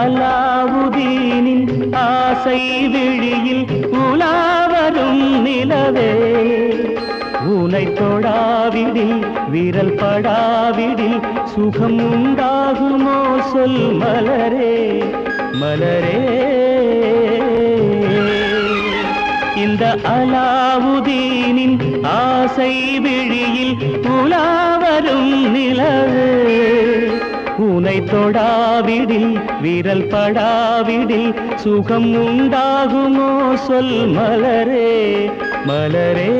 அலாவுதீனின் ஆசை விழியில் உலாவரும் நிலவே, உனை தொடாவிடில் விரல் படாவிடில் சுகம் உண்டாகுமோ சொல் மலரே மலரே. இந்த அலாவுதீனின் ஆசை விழியில் உலாவரும் நிலவே, உனை தொடாவிடில் விரல் படாவிடில் சுகம் உண்டாகுமோ சொல் மலரே மலரே.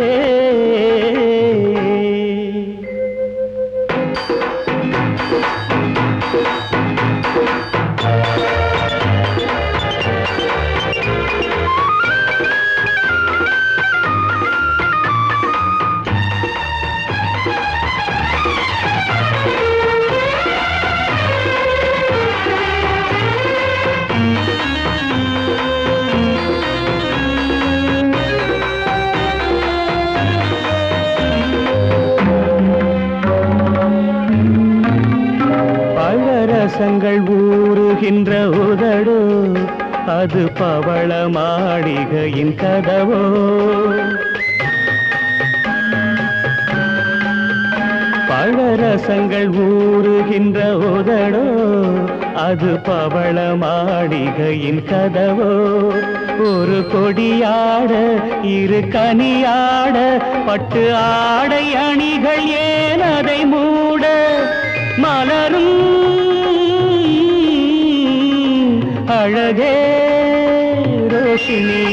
ரசங்கள் ஊறுகின்ற உதடோ அது பவள மாளிகையின் கதவோ, பழ ரசங்கள் ஊறுகின்ற உதடோ அது பவள மாளிகையின் கதவோ. ஒரு கொடியாட இரு கனியாட பட்டு ஆடை அணிகள் ஏன் அதை மூட, மலரும் அழகே ரோஷினி.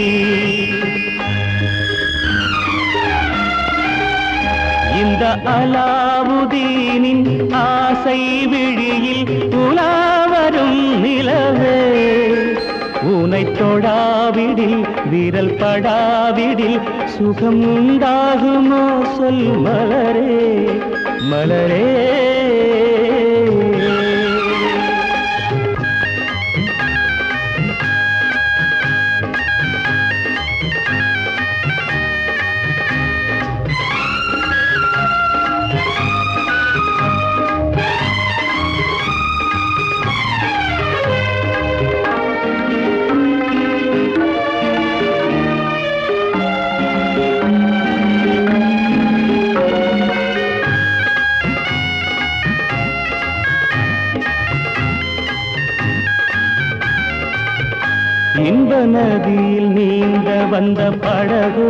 இந்த அலாவுதீனின் ஆசை விழியில் உலாவரும் நிலவே, உனை தொடாவிடில் விரல் படாவிடில் சுகம் உண்டாகுமோ சொல் மலரே மலரே. இன்ப நதியில் நீந்த வந்த படகோ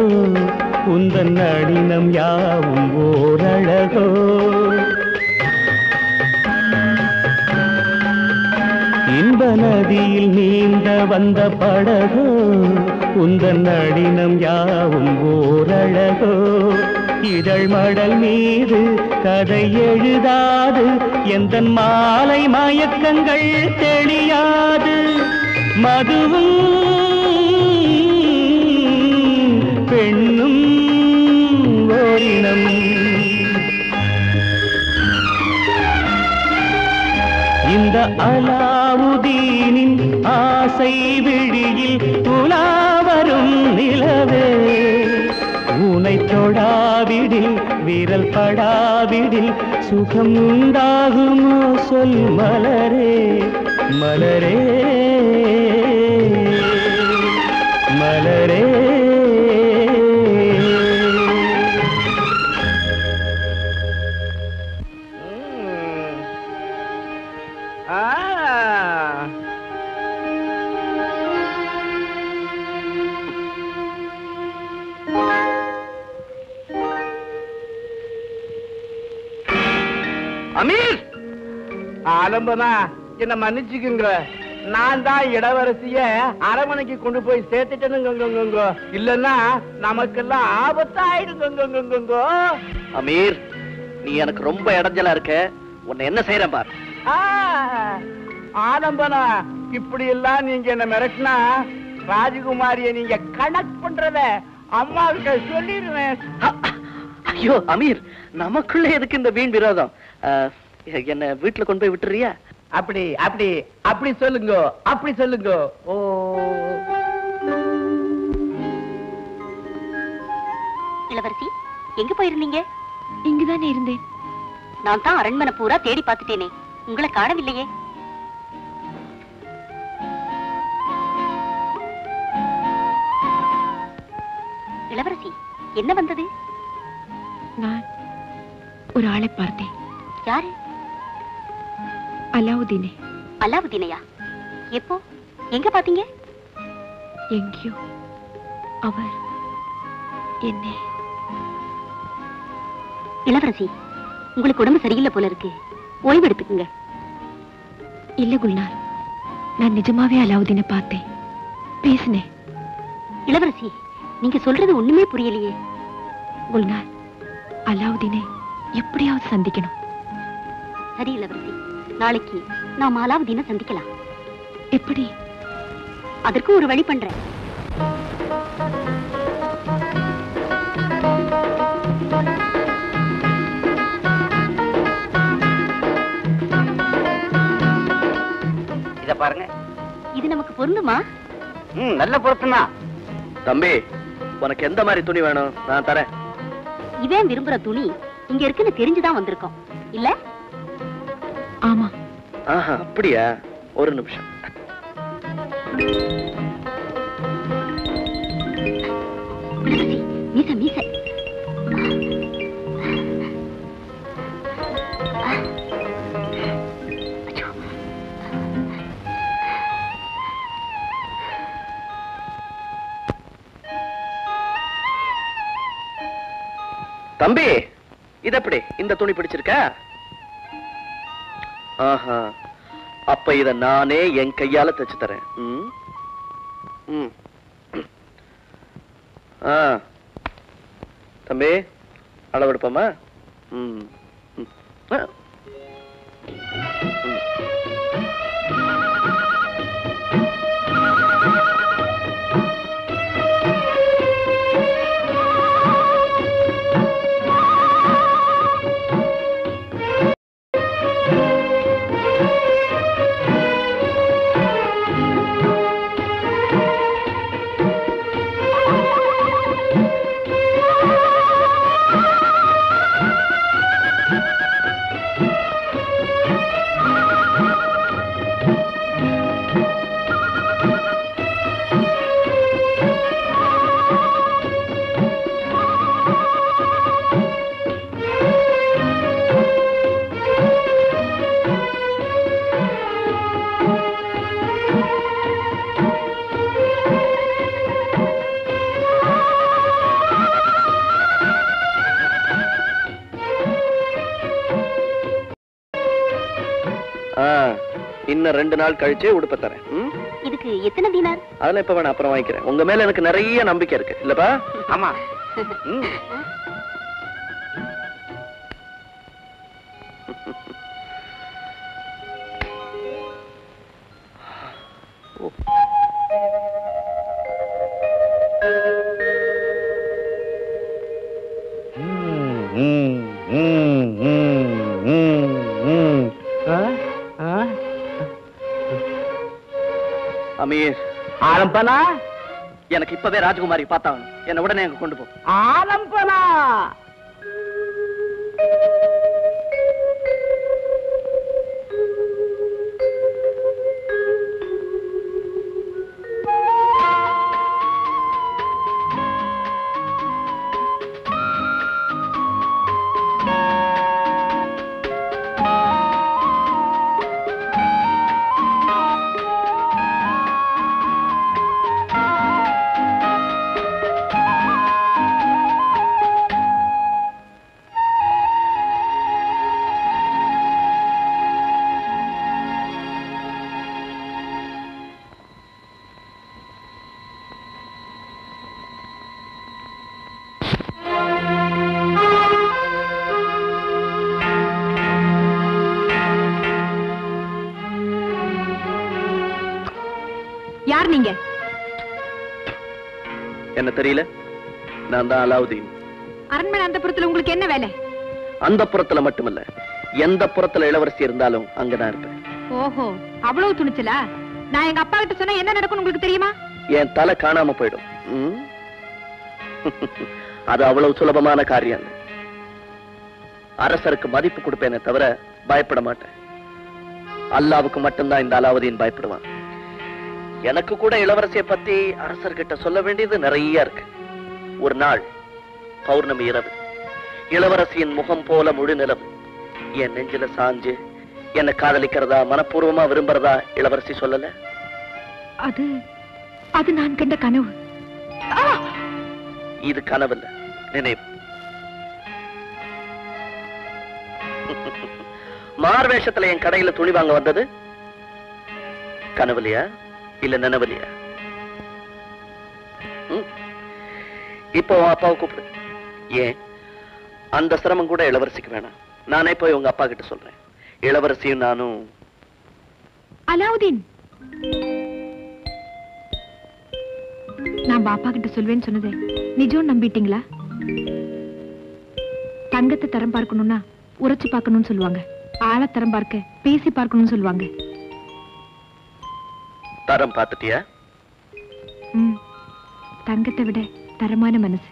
உந்தன் நடினம் யாவும் ஓரழகோ, இன்ப நதியில் நீந்த வந்த படகோ உந்தன் நடினம் யாவும் ஓரழகோ. இதழ் மடல் மீது கதை எழுதாது எந்த மாலை மயக்கங்கள் தெளியாது, மதுவும் பெண்ணும் ஓரினம். இந்த அலாவுதீனின் ஆசை விழியில் உலாவரும் நிலவே, உனை தொடாவிடில் விரல் படாவிடில் சுகம் உண்டாகுமோ சொல் மலரே மலரே மலரே. அமீர் ஆலம்பனா, என்ன மன்னிச்சுக்குங்க, நான் தான் இளவரசிய அரமனைக்கு கொண்டு போய் சேர்த்துட்டேனுங்க, இல்லன்னா நமக்கெல்லாம் ஆபத்தாயிடுங்க. அமீர், நீ எனக்கு ரொம்ப இடைஞ்சலா இருக்க, உன்னை என்ன செய்யறேன் பார். ஆலம்பனா, இப்படி எல்லாம் நீங்க என்ன மிரட்டினா ராஜகுமாரிய நீங்க கனெக்ட் பண்றத அம்மாவுக்கு சொல்லிடுவேன். ஐயோ அமீர், நமக்குள்ள எதுக்கு இந்த வீண் விரோதம், என்ன வீட்டுல கொண்டு போய் விட்டுறியா? அப்படி அப்படி அப்படி சொல்லுங்க, அப்படி சொல்லுங்க. ஓ இளவரசி, எங்க போயிருந்தீங்க? இங்கதானே இருந்தேன். நான் தான் அரண்மனை பூரா தேடி பார்த்துட்டேனே, உங்களை காணவில்லையே. இளவரசி என்ன வந்தது? நான் ஒரு ஆளை பார்த்தேன். யாரு? அலாவுதீனே. அலாவுதீனையா? எப்போ எங்க பாத்தீங்க? எங்கயோ. அவர் என்னே. இளவரசி உங்களுக்கு உடம்பு சரியில்லை போல இருக்கு, ஓய்வு எடுத்துக்குங்க. இல்ல குல்நார், நான் நிஜமாவே அலாவுதீனை பார்த்தேன், பேசினேன். இளவரசி நீங்க சொல்றது ஒண்ணுமே புரியலையே. குல்நார், அலாவுதீனை எப்படியாவது சந்திக்கணும். சரி இளவரசி, நாளைக்கு நாம் அலாவுதீனை சந்திக்கலாம். எப்படி? அதற்கு ஒரு வழி பண்றேன். இத பாருங்க, இது நமக்கு பொருந்துமா? நல்ல பொருத்தமா. தம்பி, உனக்கு எந்த மாதிரி துணி வேணும்? நான் தரேன். இவன் விரும்புற துணி இங்க இருக்குன்னு தெரிஞ்சுதான் வந்திருக்கோம் இல்ல? ஆமா. அப்படியா? ஒரு நிமிஷம். மீச மீச தம்பி, இது எப்படி? இந்த துணி பிடிச்சிருக்கா? ஆஹா, அப்ப இத நானே என் கையால தச்சு தரேன். தம்பி அளவெடுப்போமா? இன்னும் 2 நாள் கழிச்சு உடுப்ப தரேன். இதுக்கு எத்தனை தீனார்? அதெல்லாம் இப்ப வேணா, அப்புறம் வாங்கிக்கிறேன். உங்க மேல எனக்கு நிறைய நம்பிக்கை இருக்கு இல்லப்பா? ஆமா. ஆலம்பனா, எனக்கு இப்பவே ராஜகுமாரி பார்த்தாங்க. என்ன உடனே அங்க கொண்டு போ. ஆலம்பனா, என்ன தெரியல? நான் தான் அலாவுதீன். அரண்மனை அந்தப்புறத்துல உங்களுக்கு என்ன வேலை? அந்தப்புறத்துல மட்டுமல்ல, எந்த புறத்துல இளவரசி இருந்தாலும் அங்க நான் இருப்பேன். ஓஹோ, அவ்வளவு துணிச்சலா? நான் எங்க அப்பா கிட்ட சொன்னா என்ன நடக்கும் உங்களுக்கு தெரியுமா? என் தலை காணாம போயிடும். அது அவ்வளவு சுலபமான காரியம். அரசருக்கு மதிப்பு கொடுப்பேனே தவிர பயப்பட மாட்டேன். அல்லாவுக்கு மட்டும்தான் இந்த அலாவுதீன் பயப்படுவான். எனக்கு கூட இளவரசியை பத்தி அரசர்கிட்ட சொல்ல வேண்டியது நிறைய இருக்கு. ஒரு நாள் பௌர்ணமி இரவு இளவரசியின் முகம் போல முழு நிலவு என் நெஞ்சில சாஞ்சு என்ன காதலிக்கிறதா மனப்பூர்வமா விரும்புறதா இளவரசி சொல்லல. அது அது நான் கண்ட கனவு. இது கனவல்ல, நினைவு. மார்வேஷத்துல என் கடையில துணி வாங்க வந்தது கனவுலையா இல்ல நினைவுலையா? இப்போ அப்பாவை கூப்பிடு. ஏன் அந்த சிரமம் கூட இளவரசிக்கு வேணாம். நானே போய் உங்க அப்பா கிட்ட சொல்றேன். இளவரசியும் நானும் அலாவுதீன். நான் பாப்பா கிட்ட சொல்வேன்னு சொன்னதே நிஜம் நம்பிட்டீங்களா? தங்கத்தை தரம் பார்க்கணும்னா உரைச்சு பார்க்கணும்னு சொல்லுவாங்க. ஆள தரம் பார்க்க பேசி பார்க்கணும்னு சொல்லுவாங்க. தரம் பார்த்துட்டியா? தங்கத்தை விட தரமான மனசு.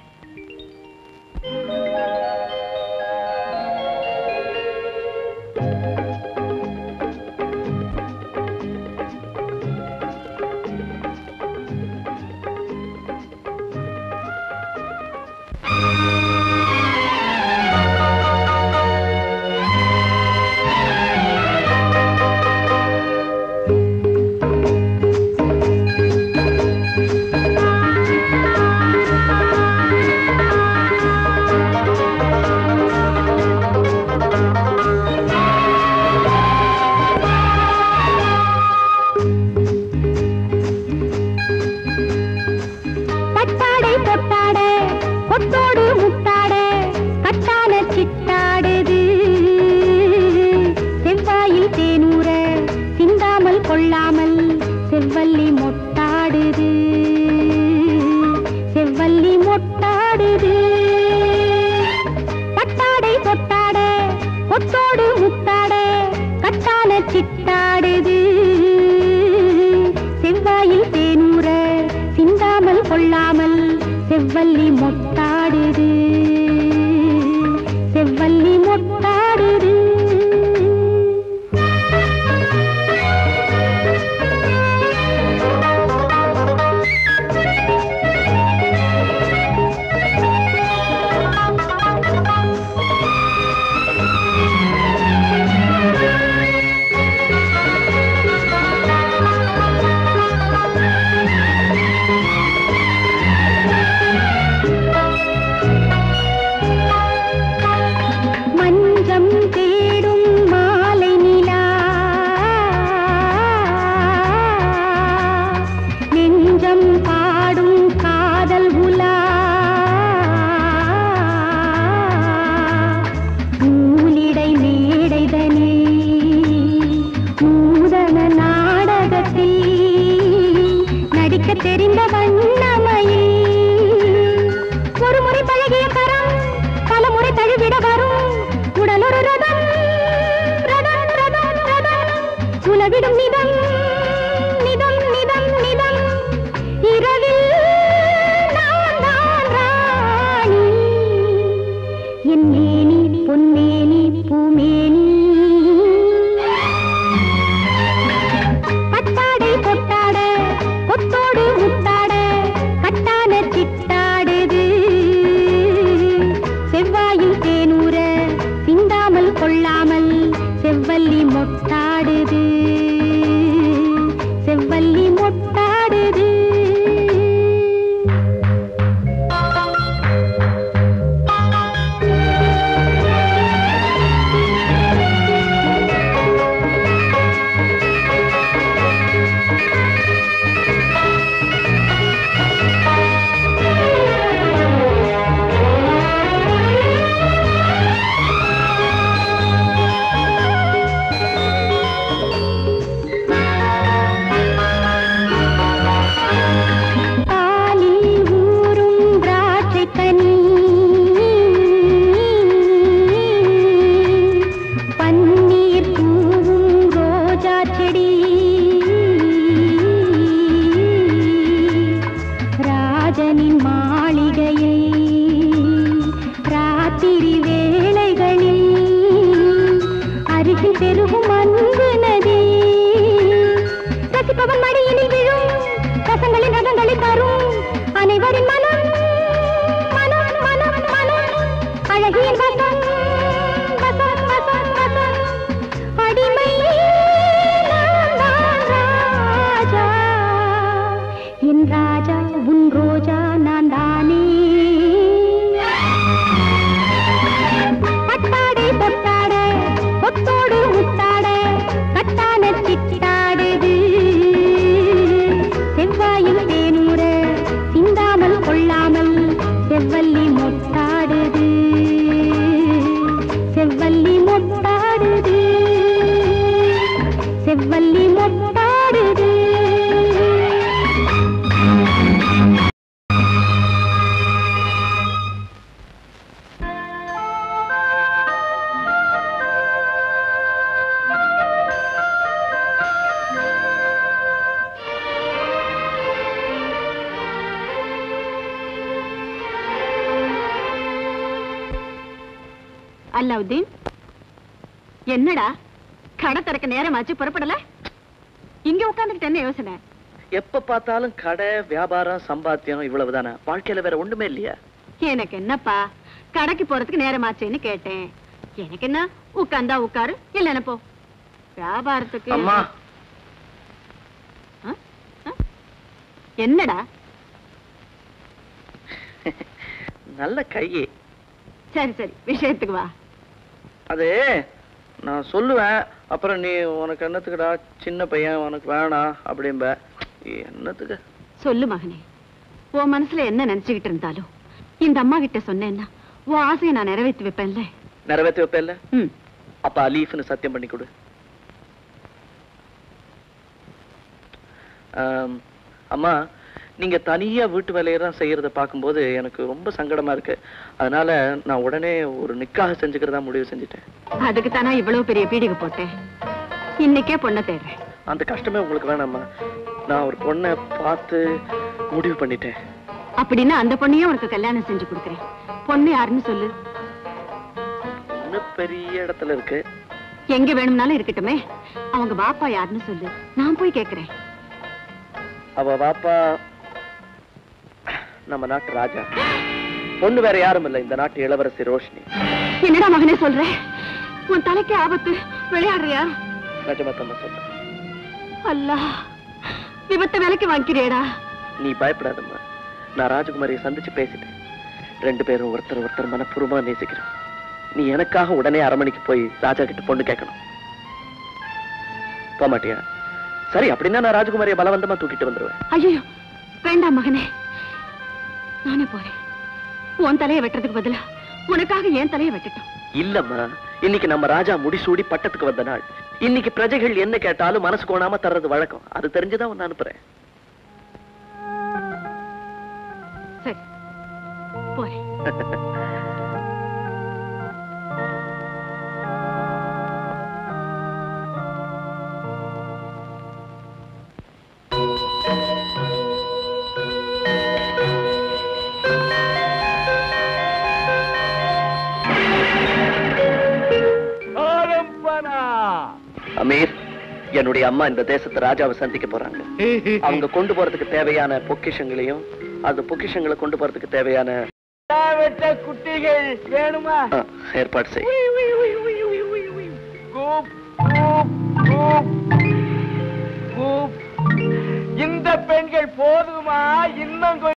उन रोजाना नानी पट्टाडे पट्टाडे पट्टोडे हुट्टाडे कट्टाने चिट्टाडे दी सेव्वायिल तेनूरे सिंदामल कोल्लामल सेव्वल्ली मोट्टाडे दी सेव्वल्ली मोट्टाडे दी सेव्वल्ली मोट्टाडे दी अलाउद्दीन என்னடா கடை திறக்க நேரமாச்சு புறப்படல இங்க உட்கார்ந்துட்டு என்ன யோசனை எப்ப பார்த்தாலும் கடை வியாபாரம் சம்பாத்தியம் இவ்வளவுதானா வாழ்க்கையில வேற ஒண்ணுமே இல்லையா எனக்கு என்னப்பா கடைக்கு போறதுக்கு நேரமாச்சேன்னு கேட்டேன் எனக்கு என்ன உட்கார்ந்தா உட்காரு இல்லன்னா போ வியாபாரத்துக்கு அம்மா என்னடா நல்ல கையே சரி சரி விஷயத்துக்கு வா अदे ना சொல்லுவேன் அப்புறம் நீ உனக்கு என்னத்துக்குடா சின்ன பையன் உனக்கு வேணாம் அப்படிம்பே என்னத்துக்கு சொல்லு மகனே ஓ மனசுல என்ன நினைச்சிட்டு இருந்தாலோ இந்த அம்மா கிட்ட சொன்னேன்னா ஓ ஆசையை நான் நிறைவேத்தி வைப்பேன்ல அப்ப அலீஃப்னு சத்தியம் பண்ணி கொடு அம்மா நீங்க தனியா வீட்டு வேலையெல்லாம் செய்யறத பாக்கும்போது எனக்கு ரொம்ப சங்கடமா இருக்கு அதனால நான் உடனே ஒரு நிக்காஹ் செஞ்சுக்கிறதா முடிவு செஞ்சிட்டேன் அதுக்கு தான இவ்ளோ பெரிய பீடிக்கு போட்டேன் இன்னைக்கே பொண்ண தேடுறேன் அந்த கஷ்டமே உங்களுக்கு வேணாம்மா நான் ஒரு பொண்ணை பார்த்து முடிவு பண்ணிட்டேன் அப்படினா அந்த பொண்ணையே உங்களுக்கு கல்யாணம் செஞ்சு கொடுக்கிறேன் பொண்ணு யாருன்னு சொல்லு என்ன பெரிய இடத்துல இருக்கு எங்க வேணும்னாலும் இருக்கட்டுமே அவங்க பாப்பா யாருன்னு சொல்லு நான் போய் கேக்குறேன் அவ பாப்பா நம்ம நாட்டு ராஜா பொண்ணு வேற யாரும் இல்ல இந்த நாட்டு இளவரசி ரோஷினி என்னடா மகனே சொல்ற உன் தலைக்கு ஆபத்து விளையாடுறியா நிஜமாதம்மா சொல்றேன் அல்லாஹ் விபத்து விலைக்கு வாங்கிறியேடா நீ பயப்படாதம்மா நான் ராஜகுமாரியை சந்திச்சு பேசிட்டேன் ரெண்டு பேரும் ஒருத்தர் மனப்பூர்வமா நேசிக்கிறோம் நீ எனக்காக உடனே அரமணிக்கு போய் ராஜா கிட்ட பொண்ணு கேட்கணும் போக மாட்டியா சரி அப்படின்னா நான் ராஜகுமாரியை பலவந்தமா தூக்கிட்டு வந்துருவேன் ஐயோ வேண்டாம் மகனே நானே போறேன் உன் தலையை வெட்டறதுக்கு பதிலா உனக்காக ஏன் தலையை வெட்டட்டும் இல்லம்மா இன்னைக்கு நம்ம ராஜா முடிசூடி பட்டத்துக்கு வந்த நாள் இன்னைக்கு பிரஜைகள் என்ன கேட்டாலும் மனசு கோணாம தர்றது வழக்கம் அது தெரிஞ்சுதான் உன்னை அனுப்புறேன் சரி போறேன் அமீர் என்னுடைய அம்மா இந்த தேசத்து ராஜாவை சந்திக்க போறாங்க அவங்க கொண்டு போறதுக்கு தேவையான பொக்கிஷங்களையும் அந்த பொக்கிஷங்களை கொண்டு போறதுக்கு தேவையான குட்டிகள் வேணுமா ஏற்பாடு செய் இந்த பெண்கள் போதுமா இன்னும்